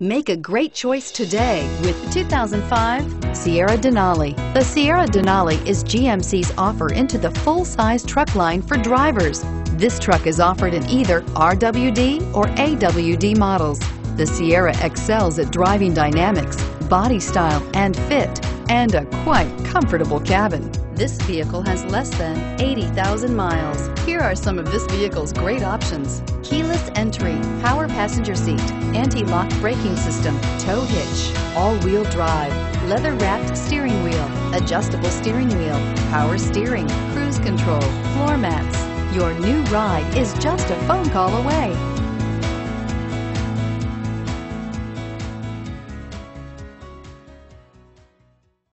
Make a great choice today with 2005 Sierra Denali. The Sierra Denali is GMC's offer into the full-size truck line for drivers. This truck is offered in either RWD or AWD models. The Sierra excels at driving dynamics, body style and fit, and a quite comfortable cabin. This vehicle has less than 80,000 miles. Here are some of this vehicle's great options: keyless entry, power passenger seat, anti-lock braking system, tow hitch, all-wheel drive, leather-wrapped steering wheel, adjustable steering wheel, power steering, cruise control, floor mats. Your new ride is just a phone call away.